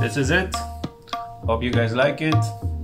This is it. Hope you guys like it.